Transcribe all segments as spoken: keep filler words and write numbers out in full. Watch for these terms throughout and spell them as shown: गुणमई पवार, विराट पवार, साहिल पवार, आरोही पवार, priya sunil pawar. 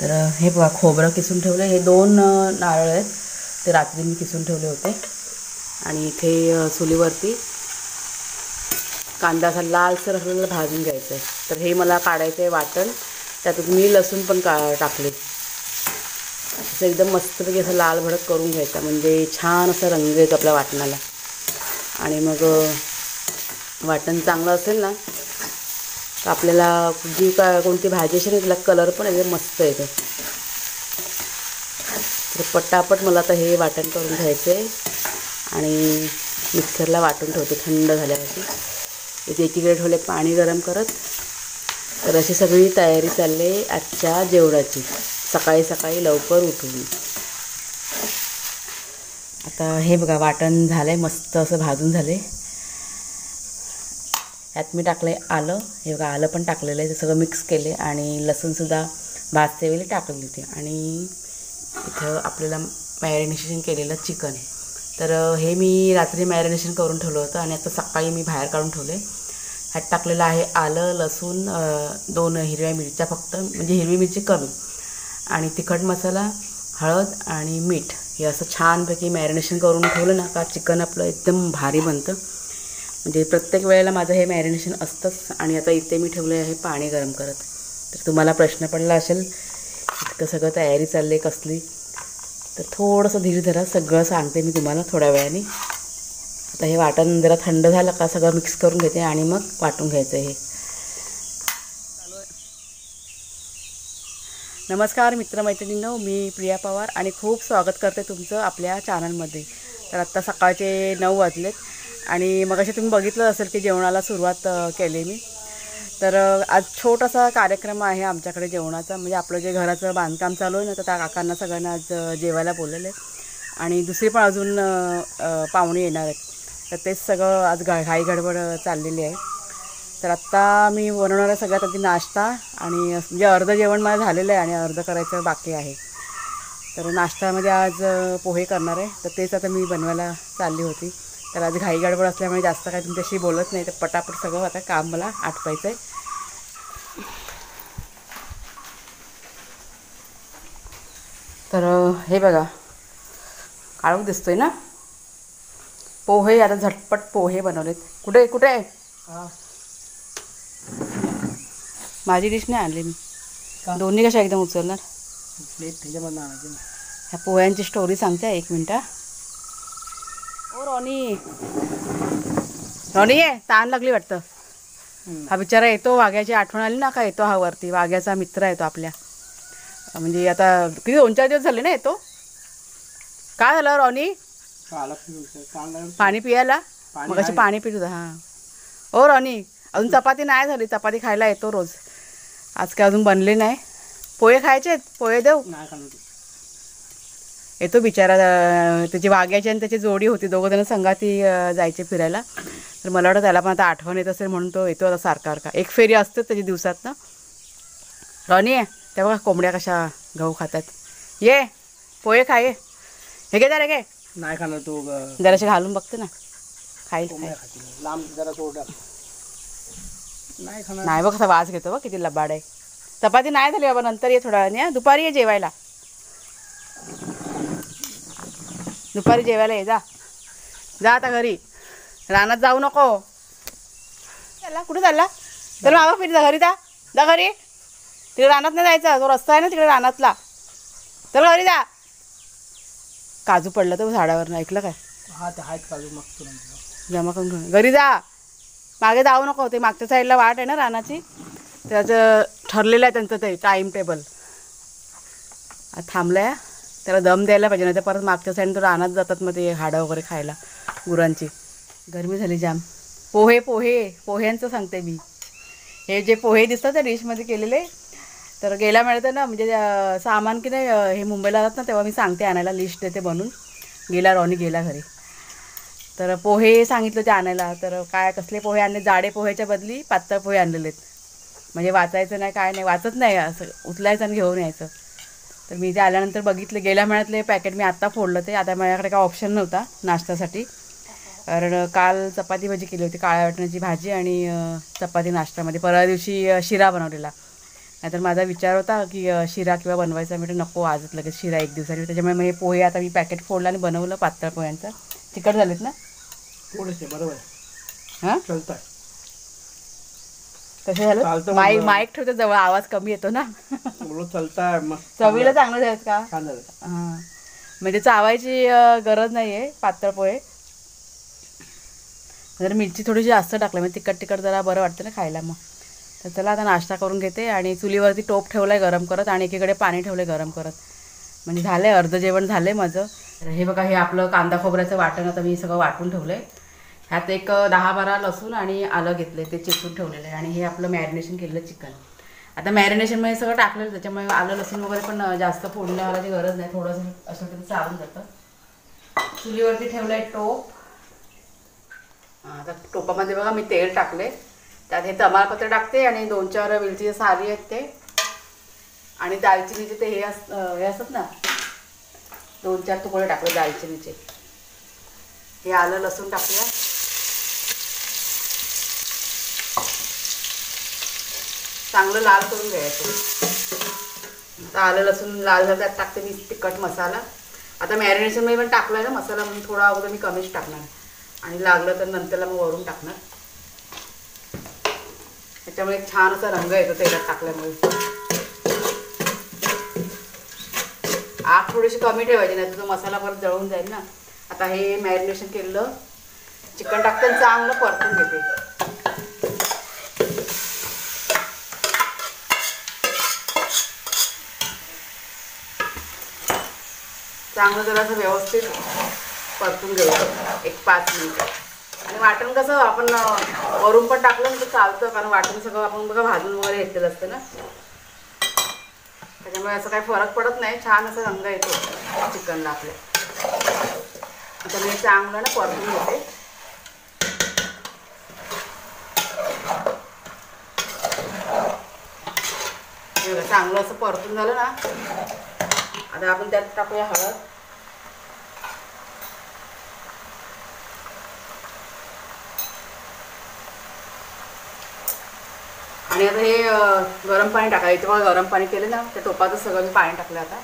तर हे बघा खोबरं किसून ठेवलं, हे दोन नारळ आहेत ते रात्री मी किसून ठेवले होते। आणि इथे चुलीवरती कांदा असा लालसर आपल्याला भाजून घ्यायचा आहे, तर हे मला काढायचं आहे वाटण, त्यातून मी लसूण पण का टाकले। असं एकदम मस्तपैकी असं लाल भडक करून घ्यायचा, म्हणजे छान असा रंग येतो आपल्या वाटणाला। आणि मग वाटण चांगलं असेल ना तर आपल्याला जी का कोणती भाजी असेल तिला कलर पण एकदम मस्त येतो। तर पटापट मला आता हे वाटण करून घ्यायचं आहे आणि मिक्सरला वाटून ठेवते थंड झाल्यावरती। इथे एकीकडे ठेवले पाणी गरम करत। तर अशी सगळी तयारी चालली आजच्या जेवणाची, सकाळी सकाळी लवकर उठून। आता हे बघा वाटण झालं आहे, मस्त असं भाजून झालं आहे। यात मी टाकलं आहे आलं, हे बघा आलं पण टाकलेलं आहे, ते सगळं मिक्स केले आणि लसूणसुद्धा भाजते वेळी टाकली होती। आणि इथं आपल्याला मॅरिनेशन केलेलं चिकन, तर हे मी रात्री मॅरिनेशन करून ठेवलं होतं आणि आता सकाळी मी बाहेर काढून ठेवलं आहे। ह्यात टाकलेलं आहे आलं, लसूण, दोन हिरव्या मिरच्या फक्त, म्हणजे हिरवी मिरची कमी, आणि तिखट मसाला, हळद आणि मीठ, हे असं छानपैकी मॅरिनेशन करून ठेवलं ना का चिकन आपलं एकदम भारी बनतं। म्हणजे प्रत्येक वेळेला माझं हे मॅरिनेशन असतंच। आणि आता इथे मी ठेवलं आहे पाणी गरम करत। तर तुम्हाला प्रश्न पडला असेल इतकं सगळं तयारी चालली आहे कसली, तर थोडंसं धीर धरा, सगळं सांगते मी तुम्हाला थोड्या वेळाने। आता हे वाटण जरा थंड झालं का सगळं मिक्स करून घेते आणि मग वाटून घ्यायचं हे। नमस्कार मित्रमैत्रिणींनो, मी प्रिया पवार आणि खूप स्वागत करते तुमचं आपल्या चॅनलमध्ये। तर आत्ता सकाळचे नऊ वाजलेत आणि मगाशी तुम्ही बघितलं असेल की जेवणाला सुरुवात केली मी। तर आज छोटासा कार्यक्रम आहे आमच्याकडे जेवणाचा, म्हणजे आपलं जे घराचं बांधकाम चालू आहे ना, तर त्या काकांना सगळ्यांना आज जेवायला बोललेलं आहे आणि दुसरी पण अजून पाहुणे येणार आहेत। तर तेच सगळं आज घा घाई गडबड चाललेली आहे। तर आत्ता मी बनवणार आहे सगळ्यात आधी नाश्ता, आणि म्हणजे अर्धं जेवण मला झालेलं आहे आणि अर्धं करायचं बाकी आहे। तर नाश्त्यामध्ये आज पोहे करणार आहे, तर तेच आता मी बनवायला चालली होती। तर आज घाई गडबड असल्यामुळे जास्त काय तुमच्याशी बोलत नाही, तर पटापट सगळं आता काम मला आटपायचं आहे। तर हे बघा काळोख दिसतोय ना, पोहे आता झटपट पोहे बनवलेत। कुठे कुठे आहे माझी डिश? नाही आणली मी, दोन्ही कशा एकदम उचलणार? ह्या पोह्यांची स्टोरी सांगते, एक मिनटा। ओ रॉनी, रॉनी आहे, ताण लागली वाटतं। हा बिचारा येतो, वाघ्याची आठवण आली ना का येतो हा वरती, वाघ्याचा मित्र येतो आपल्या। म्हणजे आता किती दोन चार दिवस झाले ना येतो। काय झालं रॉनी, पाणी पियाला? मग अशी पाणी पित होता हां। ओ रॉनी, अजून चपाती नाही झाली, चपाती खायला येतो रोज, आज काय अजून बनले नाही। पोहे खायचे, पोहे देऊ? येतो बिचारा, त्याची वाघ्याची आणि त्याची जोडी होती, दोघं जण संघाती जायचे फिरायला। तर मला वाटतं त्याला पण आता आठवण येत असेल म्हणून तो येतो आता सारखा सारखा। एक फेरी असते त्याच्या दिवसात ना। रॉनी आहे त्या बघा कोंबड्या कशा गहू खातात, ये पोहे खा, ये हे घे जरा, घे नाही खाणार तू, जराशी घालून बघते ना, खाईल लांब जरा सोडा, नाही खाणार नाही बघ कसा वास घेतो बघ, किती लबाड आहे। चपाती नाही झाली बाबा, नंतर ये थोडा वेळाने, दुपारी ये जेवायला, दुपारी जेवायला ये, जा जा आता घरी, रानात जाऊ नको। चला कुठे चालला, चल बाबा फिर, जा घरी, जा जा घरी, तिकडे रानात नाही जायचा, जो रस्ता आहे ना तिकडे रानातला, चल घरी जा। काजू पडला तो झाडावर, ऐकलं काय? हा ते आहेत काजू, मागतो जमा करून घेऊन घरी जा, मागे जाऊ नको, ते मागच्या साईडला वाट आहे ना रानाची, त्याचं ठरलेलं आहे त्यांचं ते टाईम टेबल। थांबलाय त्याला दम द्यायला पाहिजे, नाही तर परत मागच्या साईडनं तो रानात जातात मग ते हाडं वगैरे खायला गुरांची। गरमी झाली जाम। पोहे पोहे पोह्यांचं सांगते मी, हे जे पोहे दिसतात त्या डिशमध्ये केलेले। तर गेल्या मिळतं ना म्हणजे सामान की नाही, हे मुंबईला जातात ना तेव्हा मी सांगते आणायला, लिस्ट देते बनून। गेला रॉनी, गेला घरी। तर पोहे सांगितलं ते आणायला, तर काय कसले पोहे आणले, जाडे पोह्याच्या बदली पातळ पोहे आणलेले आहेत, म्हणजे वाचायचं नाही काय नाही, वाचत नाही असं उचलायचं आणि घेऊन यायचं। तर मी ते आल्यानंतर बघितलं, गेल्या महिन्यातले पॅकेट मी आत्ता फोडलं ते, आता माझ्याकडे काय ऑप्शन नव्हता नाश्त्यासाठी, कारण काल चपाती भाजी केली होती, काळ्या वाटण्याची भाजी आणि चपाती नाश्त्यामध्ये, परवा दिवशी शिरा बनवलेला, नाहीतर माझा विचार होता की शिरा किंवा बनवायचा, म्हटलं नको आजच लगेच शिरा एक दिवसाने, त्याच्यामुळे मग हे पोहे आता मी पॅकेट फोडलं आणि बनवलं पातळ पोह्यांचं. तिखट झालेत ना थोडेसे, बरोबर हां चालतंय. कसे झालं? माईक माईक ठेवतो जवळ, आवाज कमी येतो ना. चालतंय मस्त, चवीला चांगलं झालं का? हां, म्हणजे चावायची गरज नाही आहे पातळ पोहे. जर मिरची थोडीशी जास्त टाकली म्हणजे तिखट तिखट जरा बरं वाटतं ना खायला. मग तर चला आता नाश्ता करून घेते. आणि चुलीवरती टोप ठेवला आहे गरम करत आणि एकीकडे पाणी ठेवलं आहे गरम करत. म्हणजे झालं आहे, अर्धं जेवण झालं आहे माझं. हे बघा, हे आपलं कांदा खोबऱ्याचं वाटण आता मी सगळं वाटून ठेवलं आहे. ह्यात एक दहा बारा लसूण आणि आलं घेतलं आहे, ते चिरून ठेवलेलं आहे. आणि हे आपलं मॅरिनेशन केलेलं चिकन. आता मॅरिनेशनमध्ये सगळं टाकलेलं, त्याच्यामुळे आलं लसूण वगैरे पण जास्त फोडून लावायची गरज नाही, थोडंसं असं तरी चालून जातं. चुलीवरती ठेवलं आहे टोप. आता टोपामध्ये बघा मी तेल टाकले, त्यात हे तमालपत्र टाकते आणि दोन चार वेलचीचे साली आहेत ते, आणि दालचिनीचे ते हे अस हे असतात ना, दोन चार तुकडे टाकले दालचिनीचे. हे आलं लसूण टाकूया, चांगलं लाल करून घ्यायचं. आता आलं लसूण लाल झालं, त्यात टाकते मी तिखट मसाला. आता मॅरिनेशनमध्ये पण टाकला आहे ना मसाला, म्हणजे थोडा अगोदर मी कमीच टाकणार आणि लागलं तर नंतरला मग वरून टाकणार. त्याच्यामुळे एक छान असा रंग येतो तेलात टाकल्यामुळे. आग थोडीशी कमी ठेवायची, नाही तर मसाला परत जळून जाईल ना. आता हे मॅरिनेशन केलेलं चिकन टाकते, चांगलं परतून घेते. चांगलं जरासं व्यवस्थित परतून घेऊ एक पाच मिनिटं. आणि वाटण कसं आपण वरून पण टाकलं म्हणजे चालतं, कारण वाटण सगळं आपण बघा भाजून वगैरे घेतलेलं असतं ना, त्याच्यामुळे असं काही फरक पडत नाही. छान असं रंग येतो चिकनला आपल्या. आता मी चांगलं ना परतून घेते. चांगलं असं परतून झालं ना, आता आपण त्यात टाकूया हळद. आणि आता हे गरम पाणी टाकायचं. इथे बघा गरम पाणी केलं ना, त्या टोपातच सगळं मी पाणी टाकलं. आता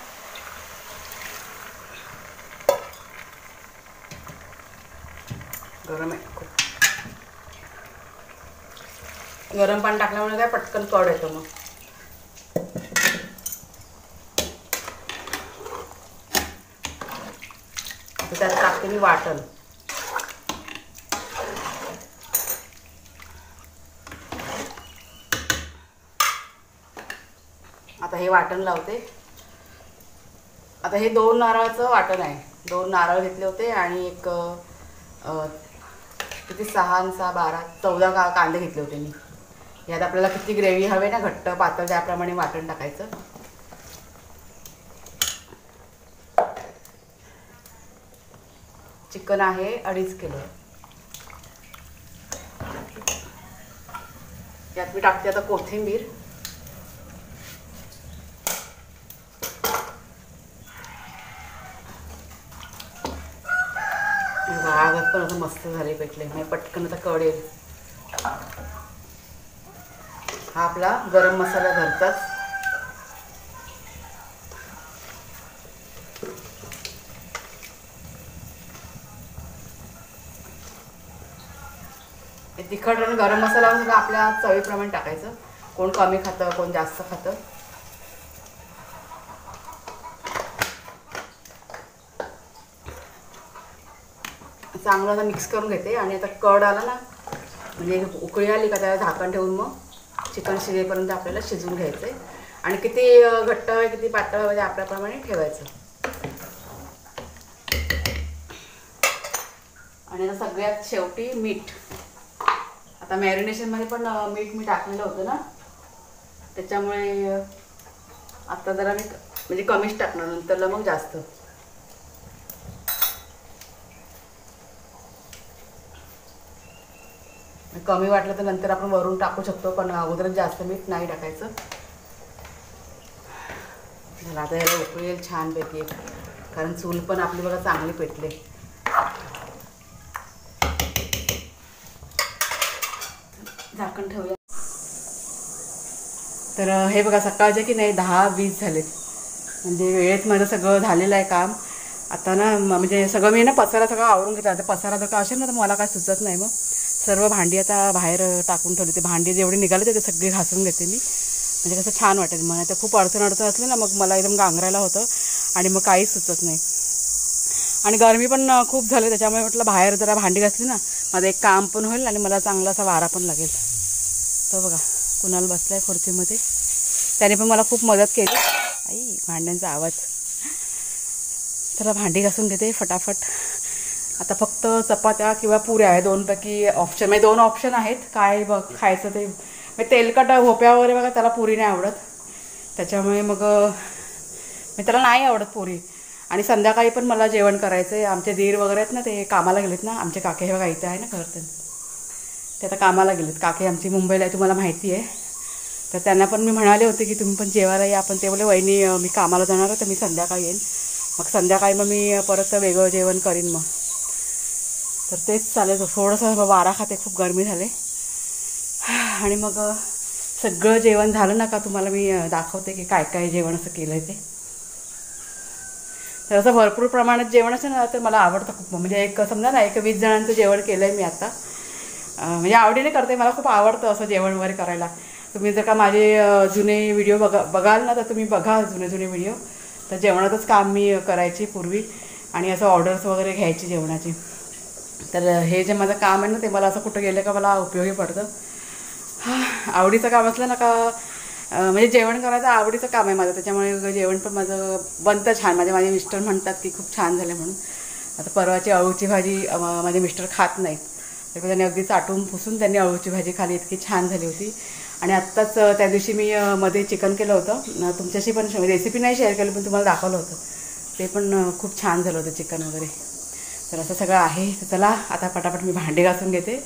गरम आहे, गरम पाणी टाकल्यामुळे काय पटकन कड येतो. मग त्यात टाकते मी वाटण. आता हे वाटण लावते. आता हे दोन नारळाचं वाटण आहे, दोन नारळ घेतले होते आणि एक किती सहा सहा बारा चौदा का कांदे घेतले होते मी. यात आपल्याला किती ग्रेव्ही हवे ना, घट्ट पातळ, त्याप्रमाणे वाटण टाकायचं. चिकन आहे अडीच किलो. यात मी टाकते आता कोथिंबीर. आगात पण असं मस्त झाले पेटले, म्हणजे पटकन आता कळेल. हा आपला गरम मसाला घरचाच. तिखट आणि गरम मसाला सुद्धा आपल्या चवीप्रमाणे टाकायचं, कोण कमी खातं कोण जास्त खातं. चांगलं आता मिक्स करून घेते. आणि आता कड आला ना, म्हणजे उकळी आली का त्याला झाकण ठेवून मग चिकन शिजेपर्यंत आपल्याला शिजवून घ्यायचं आहे. आणि किती घट्ट आहे किती पातळ आहे आपल्याप्रमाणे ठेवायचं. आणि आता सगळ्यात शेवटी मीठ. आता मॅरिनेशनमध्ये पण मीठ मी टाकलेलं होतं ना, त्याच्यामुळे आता जरा मी म्हणजे कमीच टाकणार, नंतरला मग जास्त. कमी वाटलं तर नंतर आपण वरून टाकू शकतो, पण अगोदर जास्त मीठ नाही टाकायचं. मला आता याला उकळेल छानपैकी, कारण चूल पण आपली बघा चांगली पेटले. झाकण ठेवूया. तर हे बघा सकाळचे की नाही दहा वीस झालेत, म्हणजे वेळेत माझं सगळं झालेलं आहे काम. आता ना म्हणजे सगळं मी ना पसारा सगळं आवरून घेतला. आता पसारा जर का असेल ना तर मला काय सुचत नाही, मग सर्व भांडी आता बाहेर टाकून ठेवली. ते भांडी जेवढे निघाले ते सगळे घासून घेते मी, म्हणजे कसं छान वाटेल मला. तर खूप अडचण अडचण असले ना मग मला एकदम गांगरायला होतं आणि मग काहीच सुचत नाही. आणि गरमी पण खूप झाली त्याच्यामुळे म्हटलं बाहेर जरा भांडी घासली ना माझं एक काम पण होईल आणि मला चांगला असा वारा पण लागेल. तर बघा कुणाल बसला आहे खुर्चीमध्ये, त्याने पण मला खूप मदत केली. आई भांड्यांचा आवाज. चला भांडी घासून घेते फटाफट. आता फक्त चपात्या किंवा पुऱ्या आहे दोनपैकी ऑप्शन, म्हणजे दोन ऑप्शन आहेत काय बघ खायचं ते. मग तेलकट भोप्या वगैरे बघा त्याला पुरी नाही आवडत, त्याच्यामुळे मग मी त्याला नाही आवडत पुरी. आणि संध्याकाळी पण मला जेवण करायचं आहे. आमचे दीर वगैरे आहेत ना ते कामाला गेलेत ना, आमचे काके हे बघा इथे आहे ना घरात, ते आता कामाला गेलेत. काके आमची मुंबईला आहे तुम्हाला माहिती आहे. तर त्यांना पण मी म्हणाले होते की तुम्ही पण जेवायला या, पण ते बोलले वहिनी मी कामाला जाणार आहे तर मी संध्याकाळी येईन, मग संध्याकाळी मग मी परत वेगळं जेवण करीन मग. तर तेच चालेल थोडंसं वारा खाते, खूप गरमी झाले. आणि मग सगळं जेवण झालं ना का तुम्हाला मी दाखवते की काय काय जेवण असं केलं आहे ते. तर असं भरपूर प्रमाणात जेवण असेल ना तर मला आवडतं खूप, म्हणजे एक समजा ना एक वीस जणांचं जेवण केलं आहे मी आता, म्हणजे आवडीने करते. मला खूप आवडतं असं जेवण वगैरे करायला. तुम्ही जर का माझे जुने व्हिडिओ बघा बघाल ना तर तुम्ही बघा जुने जुने व्हिडिओ. तर जेवणातच काम मी करायची पूर्वी आणि असं ऑर्डर्स वगैरे घ्यायची जेवणाची. तर हे जे माझं काम आहे ना ते मला असं कुठं गेलं का मला उपयोगी पडतं. हां आवडीचं काम असलं ना का म्हणजे जेवण करायचं आवडीचं काम आहे माझं, त्याच्यामुळे जेवण पण माझं बनतं छान. माझे माझे मिस्टर म्हणतात की खूप छान झाले म्हणून. आता परवाची अळूची भाजी माझे मिस्टर खात नाहीत, तर त्यांनी अगदी चाटून पुसून त्यांनी अळूची भाजी खाली, इतकी छान झाली होती. आणि आत्ताच त्या दिवशी मी मध्ये चिकन केलं होतं, तुमच्याशी पण रेसिपी नाही शेअर केली पण तुम्हाला दाखवलं होतं, ते पण खूप छान झालं होतं चिकन वगैरे. तर असं सगळं आहे. तर चला आता पटापट मी भांडे घासून घेते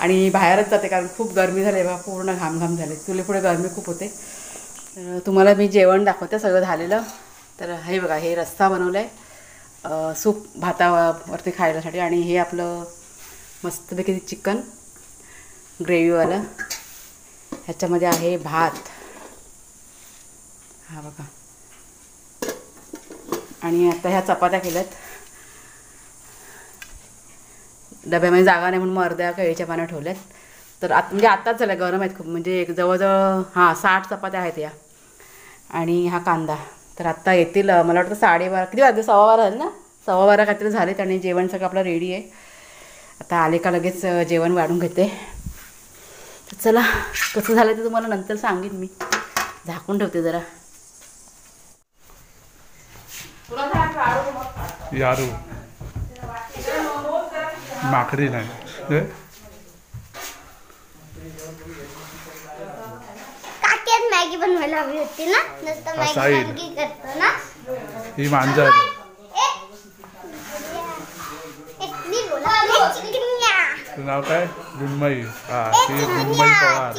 आणि बाहेरच जाते, कारण खूप गरमी झाली बघा, पूर्ण घामघाम झाले. तुला पुढे गरमी खूप होते. तर तुम्हाला मी जेवण दाखवते सगळं झालेलं. तर हे बघा हे रस्सा बनवलं आहे सूप भातावरती खायलासाठी, आणि हे आपलं मस्तपैकी चिकन ग्रेव्हीवालं. ह्याच्यामध्ये आहे भात हा बघा, आणि आता ह्या चपात्या केल्यात. डब्यामध्ये जागा नाही म्हणून मग अर्ध्या केळीच्या पाण्या ठेवल्यात. तर आत म्हणजे आत्ताच झाल्या, गरम आहेत खूप, म्हणजे एक जवळजवळ हां साठ चपात्या आहेत या. आणि हा कांदा तर आत्ता येतील मला वाटतं साडेबारा किती वाजले, सव्वा बारा झाले ना, सव्वा बारा काहीतरी झालेत. आणि जेवण सगळं आपलं रेडी आहे. आता आले का लगेच जेवण वाढून घेते. तर चला कसं झालं ते तुम्हाला नंतर सांगेन मी. झाकून ठेवते जरा. यारू माकड़ी नहीं काके मैगी बनवायला हवी होती ना, नंतर मैगी करतो ना ही मांजर इतनी बोला चिकनिया. तू नाव काय? गुणमई. हां ती गुणमई पवार,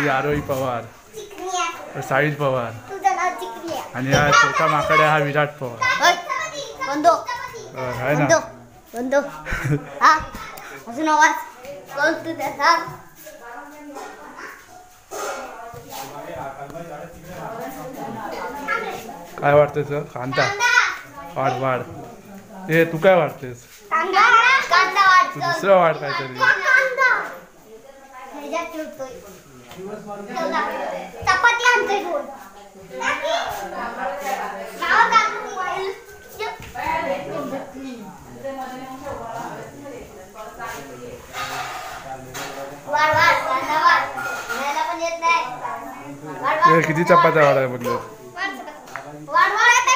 ती आरोही पवार चिकनिया, और साहिल पवार तुझं नाव चिकनिया. आणि हा छोटा माकडा हा विराट पवार. बंदो हाय ना बंदो. हा अजून आवाज कोण तू त्याचा. काय वाटतंय सर? कांदा वाढ वाढ. ए तू काय वाटतेस? कांदा कांदा वाढ. दुसरा वाढ काय तरी कांदा ह्याच्यात ठेवतोय. चपाती आणतोय कोण? नाव कांदा किती चपात्या वाढायला बोलले?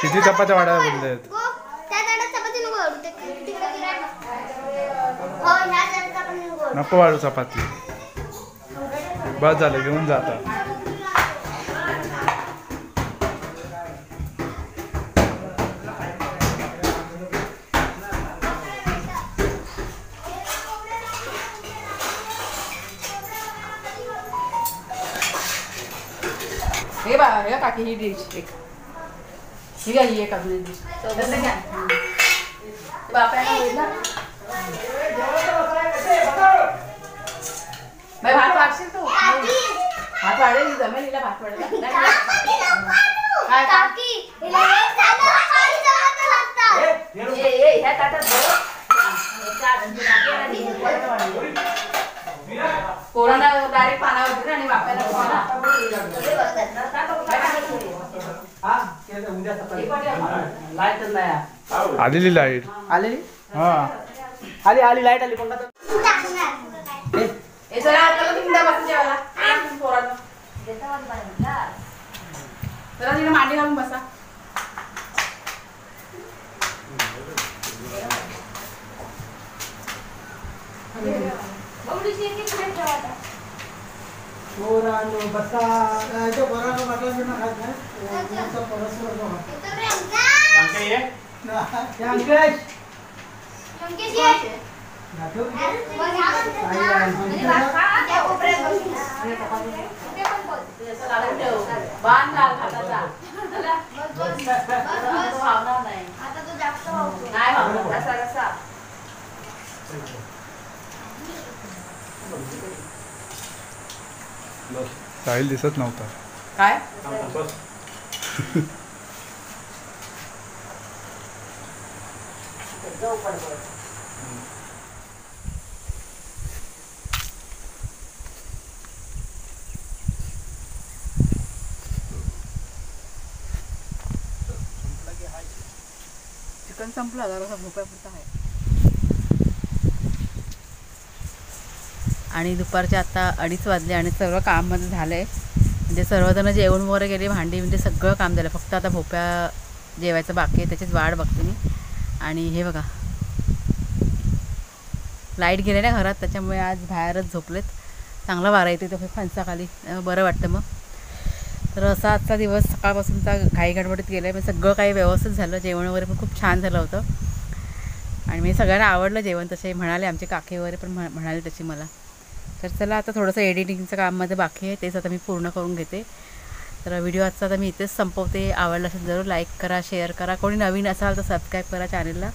किती चपात्या वाढायला बोलले? नको वाढू चपाती, बस झालं घेऊन जातात. हे बघा हे काकी ही डिश एक ही ही एक अजून डिश तसं घ्या. बापाला होईल ना भाई भात वाढशील तू. हाथ वाढेल जमेल हिला भात वाढला काकी हिला साधा खाली जावं लागतं ए ए ह्या ताटात कोरोना डायरेक्ट पानावरती आणि बापाला हा केलं उद्या सकाळी लाईट नाही आलेली लाईट आलेली हां आली आली लाईट आली कोणता ए ए जरा आता तुम्ही बसून जेवायला पोरांना देता वाट बघा जरा तिने मांडी घालून बसा बबडी सी की पुढे जावा पोरांनो बसा जो पोरांनो बसला ना खात ना तो परसवर बघा तो रे अंकल ये अंकल अंकल ये साहिल दिसत नव्हता काय चिकन संपला भोपळ्यापुरता आहे आणि दुपारचे आता अडीच वाजले आणि सर्व काम मध्ये झाले म्हणजे सर्वजण जेवण वगैरे गेले भांडी म्हणजे सगळं काम झालं फक्त आता भोपळा जेवायचं बाकी आहे त्याचीच वाट बघते मी आणि हे बघा लाईट गेले ना घरात त्याच्यामुळे आज बाहेरच झोपलेत चांगला वारा येतो तो फणसाखाली बरं वाटतं मग तर असा आजचा दिवस सकाळपासूनचा घाईगडबडीत गेला आहे. सगळं काही व्यवस्थित झालं जेवण वगैरे पण खूप छान झालं होतं आणि मी सगळ्यांना आवडलं जेवण तसे म्हणाले आमचे काकी वगैरे पण म्हणाले तशी मला. तर चला आता थोडंसं एडिटिंगचं काम माझं बाकी आहे तेच आता मी पूर्ण करून घेते. तर व्हिडिओ आजचा आता मी इथेच संपवते. आवडला असेल जरूर लाईक करा शेअर करा कोणी नवीन असाल तर सबस्क्राईब करा चॅनलला.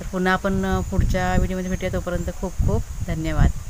तर पुन्हा आपण पुढच्या व्हिडिओमध्ये भेटूया तोपर्यंत खूप खूप धन्यवाद.